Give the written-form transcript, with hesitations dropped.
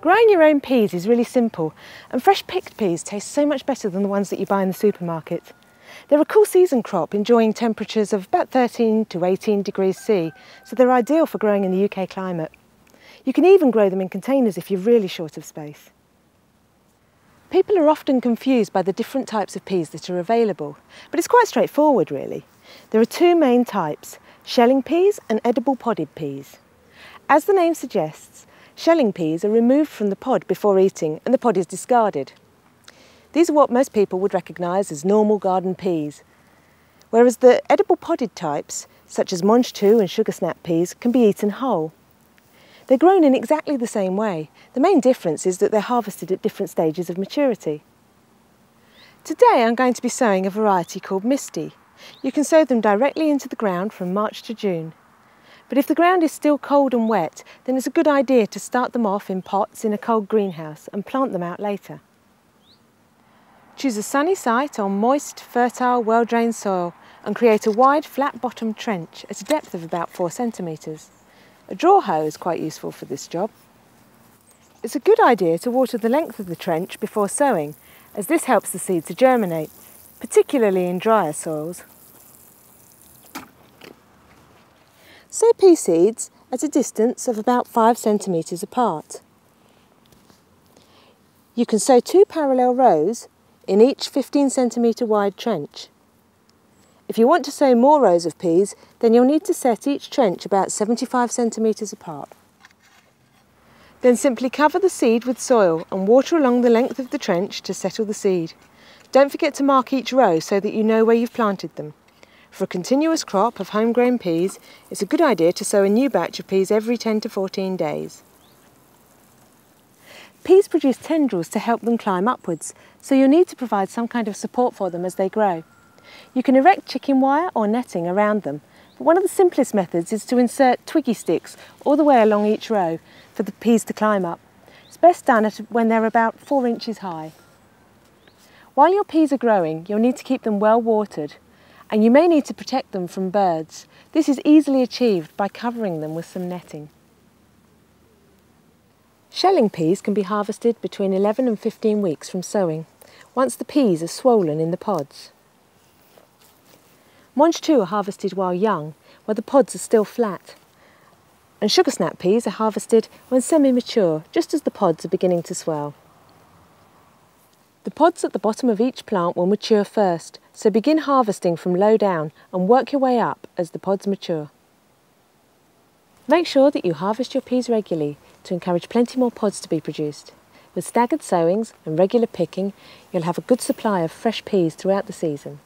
Growing your own peas is really simple, and fresh picked peas taste so much better than the ones that you buy in the supermarket. They're a cool season crop, enjoying temperatures of about 13 to 18 degrees C, so they're ideal for growing in the UK climate. You can even grow them in containers if you're really short of space. People are often confused by the different types of peas that are available, but it's quite straightforward really. There are two main types, shelling peas and edible podded peas. As the name suggests, shelling peas are removed from the pod before eating and the pod is discarded. These are what most people would recognise as normal garden peas, whereas the edible podded types, such as mange tout and Sugarsnap peas, can be eaten whole. They're grown in exactly the same way. The main difference is that they're harvested at different stages of maturity. Today I'm going to be sowing a variety called Misty. You can sow them directly into the ground from March to June. But if the ground is still cold and wet, then it's a good idea to start them off in pots in a cold greenhouse and plant them out later. Choose a sunny site on moist, fertile, well-drained soil and create a wide, flat-bottomed trench at a depth of about 4 centimetres. A draw hoe is quite useful for this job. It's a good idea to water the length of the trench before sowing, as this helps the seed to germinate, particularly in drier soils. Sow pea seeds at a distance of about 5 centimetres apart. You can sow 2 parallel rows in each 15 centimetre wide trench. If you want to sow more rows of peas, then you'll need to set each trench about 75 centimetres apart. Then simply cover the seed with soil and water along the length of the trench to settle the seed. Don't forget to mark each row so that you know where you've planted them. For a continuous crop of homegrown peas, it's a good idea to sow a new batch of peas every 10 to 14 days. Peas produce tendrils to help them climb upwards, so you'll need to provide some kind of support for them as they grow. You can erect chicken wire or netting around them, but one of the simplest methods is to insert twiggy sticks all the way along each row for the peas to climb up. It's best done when they're about 4 inches high. While your peas are growing, you'll need to keep them well watered, and you may need to protect them from birds. This is easily achieved by covering them with some netting. Shelling peas can be harvested between 11 and 15 weeks from sowing, once the peas are swollen in the pods. Mange tout are harvested while young, where the pods are still flat. And Sugarsnap peas are harvested when semi-mature, just as the pods are beginning to swell. The pods at the bottom of each plant will mature first, so begin harvesting from low down and work your way up as the pods mature. Make sure that you harvest your peas regularly to encourage plenty more pods to be produced. With staggered sowings and regular picking, you'll have a good supply of fresh peas throughout the season.